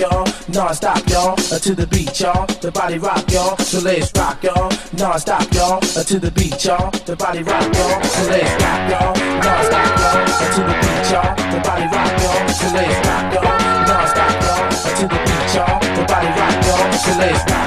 y'all, non-stop, y'all, to the beat, y'all, the body rock, y'all, so let's rock, y'all, non-stop, y'all, to the beat, y'all, the body rock, y'all, so let's rock, y'all, non-stop, y'all, to the beat, y'all, the body rock, y'all, so let's rock, y'all, non-stop, y'all, to the beat, y'all, the body rock, y'all, so let's rock.